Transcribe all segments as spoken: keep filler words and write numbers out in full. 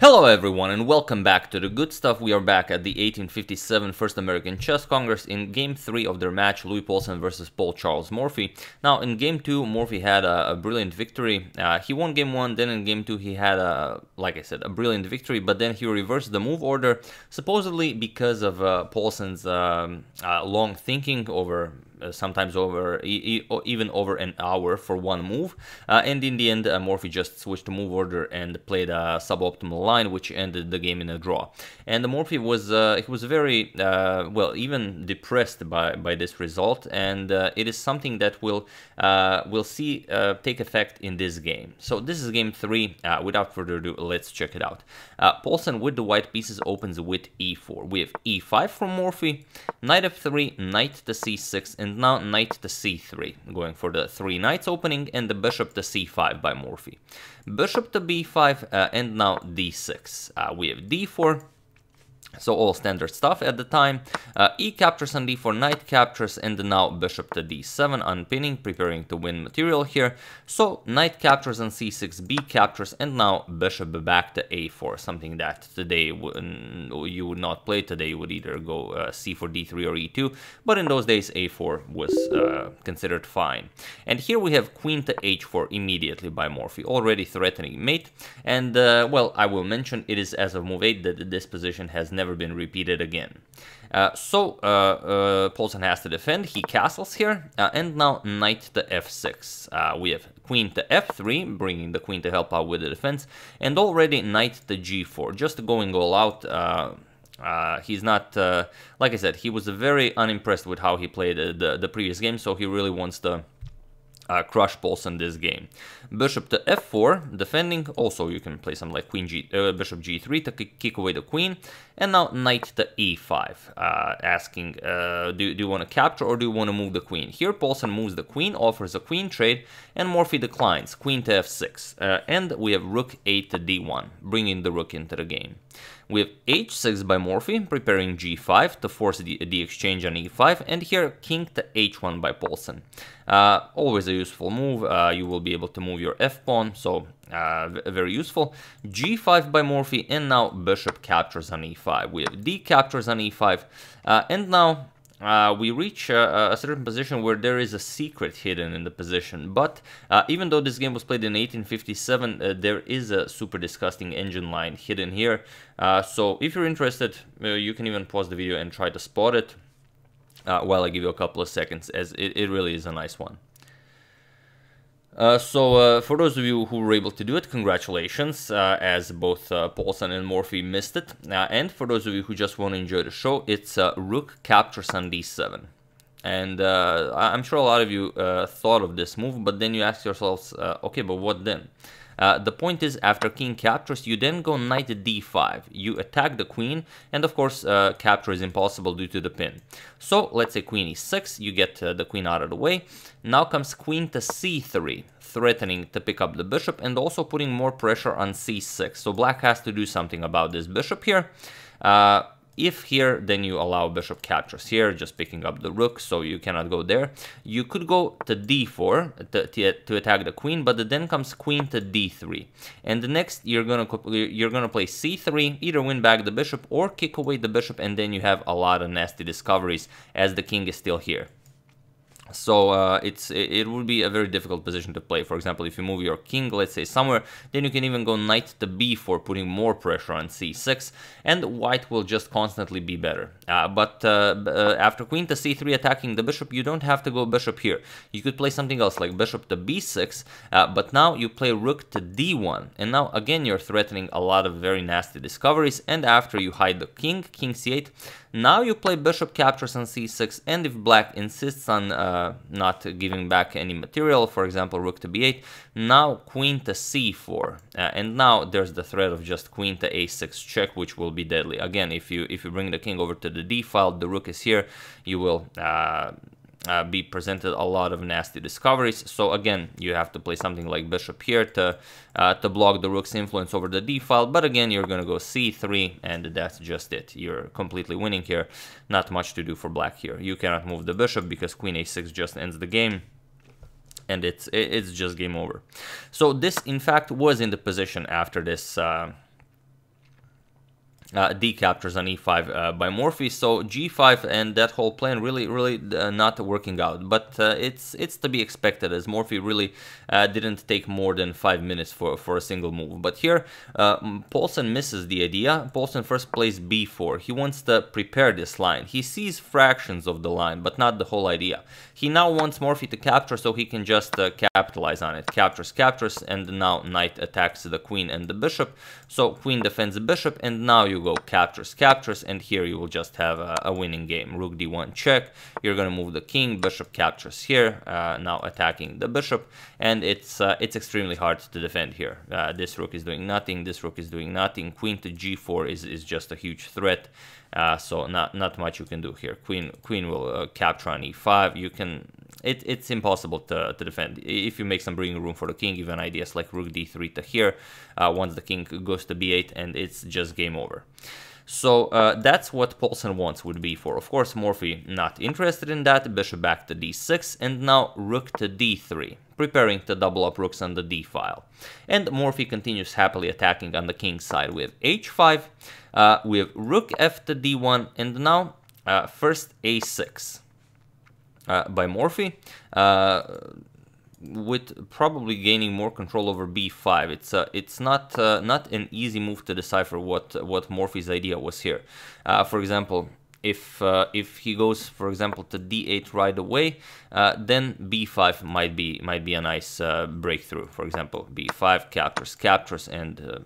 Hello everyone and welcome back to The Good Stuff. We are back at the eighteen fifty-seven First American Chess Congress in Game three of their match Louis Paulsen versus Paul Charles Morphy. Now in Game two Morphy had a, a brilliant victory. Uh, he won Game one, then in Game two he had, a, like I said, a brilliant victory, but then he reversed the move order, supposedly because of uh, Paulsen's um, uh, long thinking over Uh, sometimes over e e even over an hour for one move, uh, and in the end uh, Morphy just switched to move order and played a suboptimal line, which ended the game in a draw. And uh, Morphy was uh, he was very uh, well, even depressed by by this result, and uh, it is something that will uh, we'll see uh, take effect in this game. So this is game three. Uh, without further ado, let's check it out. Uh, Paulsen with the white pieces opens with e four. We have e five from Morphy, knight f three, knight to c six, and And now knight to c three, going for the three knights opening, and the bishop to c five by Morphy. Bishop to b five, uh, and now d six. Uh, we have d four, so all standard stuff at the time. Uh, e captures on d four, knight captures, and now bishop to d seven, unpinning, preparing to win material here. So knight captures on c six, b captures, and now bishop back to a four, something that today you would not play. Today you would either go uh, c four, d three, or e two, but in those days a four was uh, considered fine. And here we have queen to h four immediately by Morphy, already threatening mate. And uh, well, I will mention it is as of move eight that this position has never been repeated again. Uh, so uh, uh, Paulsen has to defend. He castles here, uh, and now knight to f six. Uh, we have queen to f three, bringing the queen to help out with the defense, and already knight to g four, just going all out. Uh, Uh, he's not, uh, like I said, he was very unimpressed with how he played uh, the, the previous game, so he really wants to uh, crush Paulsen this game. Bishop to f four, defending. Also, you can play some like queen G, uh, bishop g three to kick away the queen. And now knight to e five, uh, asking, uh, do, do you want to capture or do you want to move the queen? Here, Paulsen moves the queen, offers a queen trade, and Morphy declines. Queen to f six, uh, and we have rook eight to d one, bringing the rook into the game. We have h six by Morphy, preparing g five to force the, the exchange on e five, and here king to h one by Paulsen. Uh, always a useful move. Uh, you will be able to move your f-pawn, so uh, very useful. g five by Morphy, and now bishop captures on e five. We have d captures on e five, uh, and now Uh, we reach uh, a certain position where there is a secret hidden in the position, but uh, even though this game was played in eighteen fifty-seven, uh, there is a super disgusting engine line hidden here, uh, so if you're interested, uh, you can even pause the video and try to spot it uh, while I give you a couple of seconds, as it, it really is a nice one. Uh, so, uh, for those of you who were able to do it, congratulations, uh, as both uh, Paulsen and Morphy missed it. Uh, and for those of you who just want to enjoy the show, it's uh, rook captures on d seven. And uh, I'm sure a lot of you uh, thought of this move, but then you ask yourselves, uh, okay, but what then? Uh, the point is, after king captures, you then go knight d five. You attack the queen, and of course, uh, capture is impossible due to the pin. So, let's say queen e six, you get uh, the queen out of the way. Now comes queen to c three, threatening to pick up the bishop, and also putting more pressure on c six. So, black has to do something about this bishop here. Uh, If here, then you allow bishop captures here, just picking up the rook, so you cannot go there. You could go to d four to, to, to attack the queen, but then comes queen to d three. And the next, you're gonna you're gonna play c three, either win back the bishop or kick away the bishop, and then you have a lot of nasty discoveries as the king is still here. So uh, it's it would be a very difficult position to play. For example, if you move your king, let's say somewhere, then you can even go knight to b four, putting more pressure on c six, and white will just constantly be better. Uh, but uh, uh, after queen to c three attacking the bishop, you don't have to go bishop here. You could play something else like bishop to b six, uh, but now you play rook to d one, and now again you're threatening a lot of very nasty discoveries, and after you hide the king, king c eight, now you play bishop captures on c six, and if black insists on uh, Uh, not giving back any material, for example, rook to b eight, now queen to c four, uh, and now there's the threat of just queen to a six check, which will be deadly. Again, if you if you bring the king over to the d file, the rook is here, you will uh, uh, be presented a lot of nasty discoveries. So again, you have to play something like bishop here to uh, to block the rook's influence over the d file, but again, you're gonna go c three, and that's just it. You're completely winning here. Not much to do for black here. You cannot move the bishop because queen a six just ends the game, and it's it's just game over. So this, in fact, was in the position after this uh, uh, d captures on e five uh, by Morphy. So g five and that whole plan really, really uh, not working out. But uh, it's it's to be expected, as Morphy really uh, didn't take more than five minutes for for a single move. But here uh, Paulsen misses the idea. Paulsen first plays b four. He wants to prepare this line. He sees fractions of the line, but not the whole idea. He now wants Morphy to capture, so he can just uh, capitalize on it. Captures, captures, and now knight attacks the queen and the bishop. So queen defends the bishop, and now you go captures, captures, and here you will just have a, a winning game. Rook d one check, you're gonna move the king, bishop captures here, uh, now attacking the bishop, and it's uh, it's extremely hard to defend here. Uh, this rook is doing nothing, this rook is doing nothing, queen to g four is, is just a huge threat, uh, so not, not much you can do here. Queen queen will uh, capture on e five, you can... It, it's impossible to, to defend. If you make some breathing room for the king, even ideas like rook d three to here, uh, once the king goes to b eight, and it's just game over. So uh, that's what Paulsen wants with b four. Of course, Morphy not interested in that, bishop back to d six, and now rook to d three, preparing to double up rooks on the d-file. And Morphy continues happily attacking on the king's side with h five, uh, with rook f to d one, and now uh, first a six. Uh, by Morphy, uh, with probably gaining more control over b five. It's uh, it's not uh, not an easy move to decipher what what Morphy's idea was here. Uh, for example, if uh, if he goes, for example, to d eight right away, uh, then b five might be might be a nice uh, breakthrough. For example, b five captures captures and uh,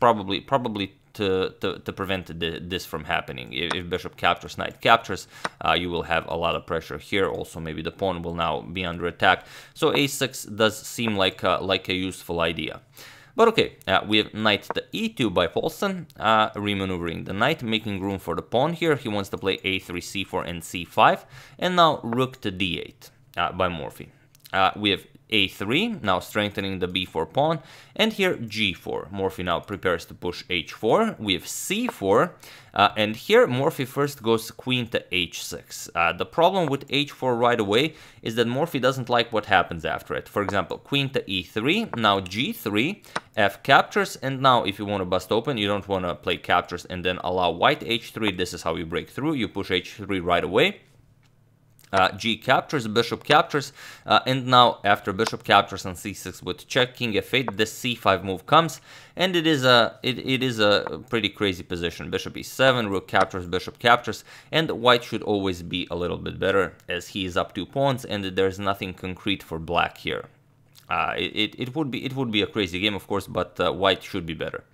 probably probably. To, to prevent the, this from happening. If, if bishop captures, knight captures, uh, you will have a lot of pressure here. Also, maybe the pawn will now be under attack. So a six does seem like a, like a useful idea. But okay, uh, we have knight to e two by Paulsen, uh, remaneuvering the knight, making room for the pawn here. He wants to play a three, c four, and c five. And now rook to d eight uh, by Morphy. Uh, we have a three, now strengthening the b four pawn, and here g four. Morphy now prepares to push h four. We have c four, uh, and here Morphy first goes queen to h six. Uh, the problem with h four right away is that Morphy doesn't like what happens after it. For example, queen to e three, now g three, f captures, and now if you want to bust open, you don't want to play captures and then allow white h three. This is how you break through. You push h three right away. Uh, g captures, bishop captures, uh, and now after bishop captures on c six with check, king f eight, this c five move comes, and it is a it, it is a pretty crazy position. Bishop e seven, rook captures, bishop captures, and white should always be a little bit better, as he is up two pawns, and there's nothing concrete for black here. Uh, it, it would be it would be a crazy game, of course, but uh, white should be better.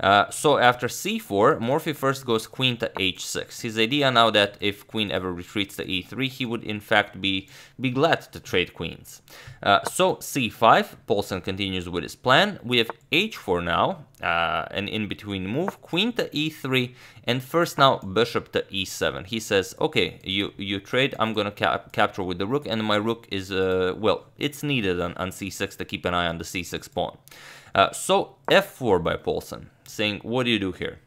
Uh, so after c four, Morphy first goes queen to h six. His idea now that if queen ever retreats to e three, he would in fact be be glad to trade queens. Uh, so c five, Paulsen continues with his plan. We have h four now, uh, an in-between move, queen to e three, and first now bishop to e seven. He says, okay, you you trade, I'm gonna cap capture with the rook, and my rook is uh, well, it's needed on, on c six. To keep an eye on the c six pawn. Uh, so f four by Paulsen, saying, what do you do here?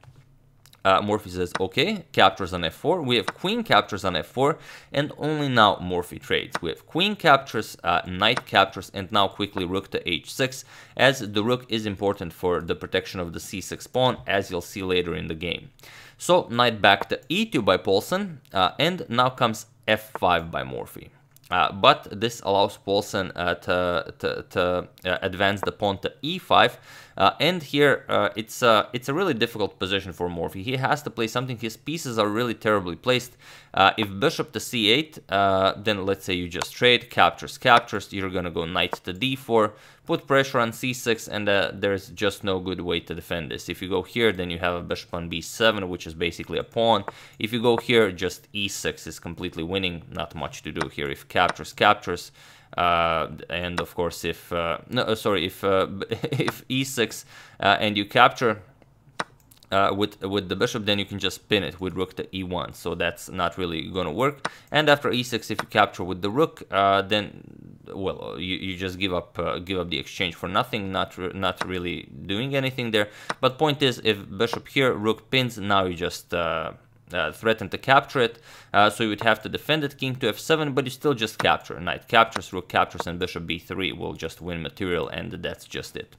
Uh, Morphy says, okay, captures on f four. We have queen captures on f four, and only now Morphy trades. We have queen captures, uh, knight captures, and now quickly rook to h six, as the rook is important for the protection of the c six pawn, as you'll see later in the game. So knight back to e two by Paulsen, uh, and now comes f five by Morphy. Uh, but this allows Paulsen uh, to, to, to uh, advance the pawn to e five, uh, and here uh, it's, a, it's a really difficult position for Morphy. He has to play something, his pieces are really terribly placed. Uh, if bishop to c eight, uh, then let's say you just trade, captures, captures, you're gonna go knight to d four, put pressure on c six, and uh, there's just no good way to defend this. If you go here, then you have a bishop on b seven, which is basically a pawn. If you go here, just e six is completely winning, not much to do here. If captures, captures, uh, and of course if, uh, no, sorry, if, uh, if e six uh, and you capture, Uh, with, with the bishop, then you can just pin it with rook to e one, so that's not really gonna work. And after e six, if you capture with the rook, uh, then, well, you, you just give up uh, give up the exchange for nothing, not, re not really doing anything there. But point is, if bishop here, rook pins, now you just uh, uh, threaten to capture it, uh, so you would have to defend it, king to f seven, but you still just capture. Knight captures, rook captures, and bishop b three will just win material, and that's just it.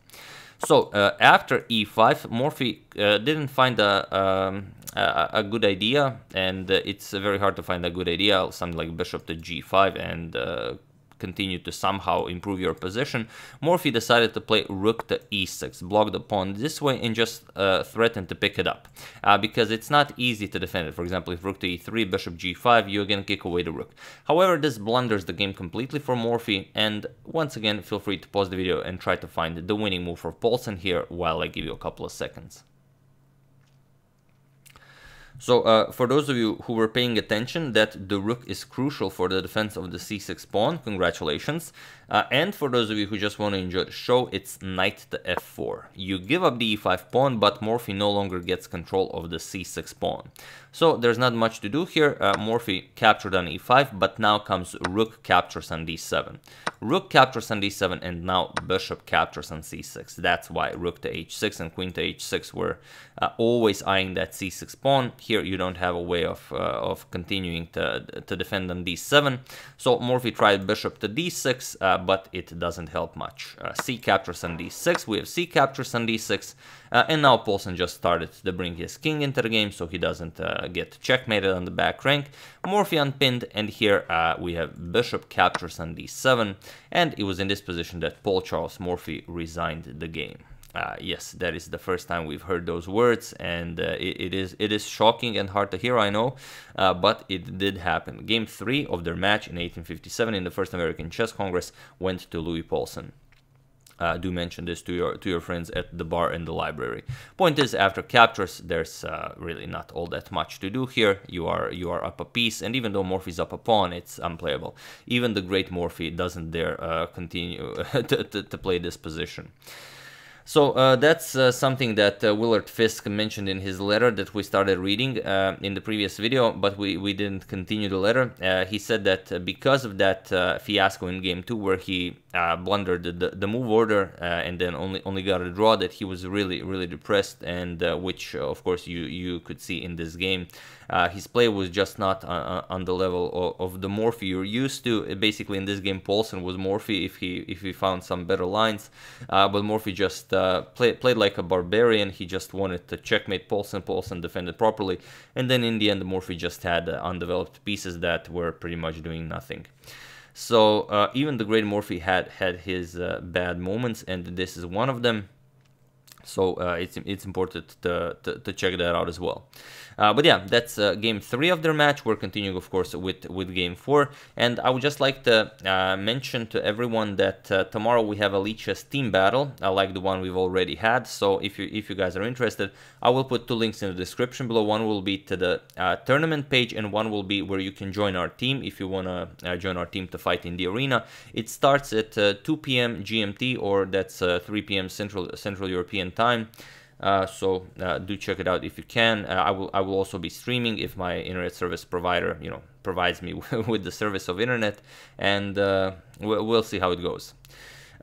So uh, after e five, Morphy uh, didn't find a, um, a a good idea, and uh, it's very hard to find a good idea, something like bishop to g five and uh, continue to somehow improve your position. Morphy decided to play rook to e six, block the pawn this way, and just uh, threaten to pick it up, uh, because it's not easy to defend it. For example, if rook to e three, bishop g five, you again kick away the rook. However, this blunders the game completely for Morphy, and once again, feel free to pause the video and try to find the winning move for Paulsen here while I give you a couple of seconds. So, uh, for those of you who were paying attention, that the rook is crucial for the defense of the c six pawn, congratulations. Uh, and for those of you who just want to enjoy the show, it's knight to f four. You give up the e five pawn, but Morphy no longer gets control of the c six pawn. So, there's not much to do here. Uh, Morphy captured on e five, but now comes rook captures on d seven. Rook captures on d seven, and now bishop captures on c six. That's why rook to h six and queen to h six were uh, always eyeing that c six pawn. Here you don't have a way of, uh, of continuing to, to defend on d seven. So Morphy tried bishop to d six, uh, but it doesn't help much. Uh, c captures on d six, we have c captures on d six, uh, and now Paulsen just started to bring his king into the game so he doesn't uh, get checkmated on the back rank. Morphy unpinned, and here uh, we have bishop captures on d seven, and it was in this position that Paul Charles Morphy resigned the game. Uh, yes, that is the first time we've heard those words, and uh, it, it is it is shocking and hard to hear, I know, uh, but it did happen. Game three of their match in eighteen fifty-seven in the First American Chess Congress went to Louis Paulsen. Uh, do mention this to your to your friends at the bar and the library. Point is, after captures, there's uh, really not all that much to do here. You are you are up a piece, and even though Morphy's up a pawn, it's unplayable. Even the great Morphy doesn't dare uh, continue to, to, to play this position. So uh, that's uh, something that uh, Willard Fiske mentioned in his letter that we started reading uh, in the previous video, but we, we didn't continue the letter. Uh, he said that because of that uh, fiasco in game two, where he uh, blundered the, the move order uh, and then only only got a draw, that he was really, really depressed, and uh, which, of course, you, you could see in this game. Uh, his play was just not uh, on the level of, of the Morphy you're used to. Basically, in this game, Paulsen was Morphy if he, if he found some better lines, uh, but Morphy just... Uh, play, played like a barbarian. He just wanted to checkmate Paulsen. Paulsen defended properly, and then in the end Morphy just had uh, undeveloped pieces that were pretty much doing nothing. So uh, even the great Morphy had had his uh, bad moments, and this is one of them. So uh, it's it's important to, to, to check that out as well. Uh, but yeah, that's uh, game three of their match. We're continuing, of course, with, with game four. And I would just like to uh, mention to everyone that uh, tomorrow we have a Lichess team battle, uh, like the one we've already had. So if you if you guys are interested, I will put two links in the description below. One will be to the uh, tournament page, and one will be where you can join our team if you want to uh, join our team to fight in the arena. It starts at uh, two p m G M T, or that's uh, three p m Central Central European time, uh, so uh, do check it out if you can. uh, I will I will also be streaming if my internet service provider, you know, provides me with the service of internet, and uh, we'll see how it goes.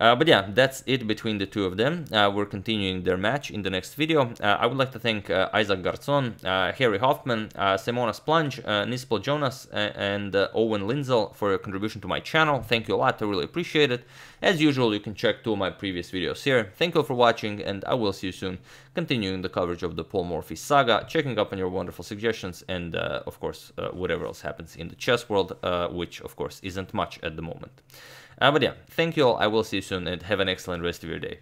Uh, but yeah, that's it between the two of them. Uh, we're continuing their match in the next video. Uh, I would like to thank uh, Isaac Garzon, uh, Harry Hoffman, uh, Simonas Plunge, uh, Nispo Jonas, uh, and uh, Owen Linzel for your contribution to my channel. Thank you a lot, I really appreciate it. As usual, you can check two of my previous videos here. Thank you for watching, and I will see you soon, continuing the coverage of the Paul Morphy saga, checking up on your wonderful suggestions, and uh, of course, uh, whatever else happens in the chess world, uh, which of course isn't much at the moment. Uh, but yeah, thank you all, I will see you soon, and have an excellent rest of your day.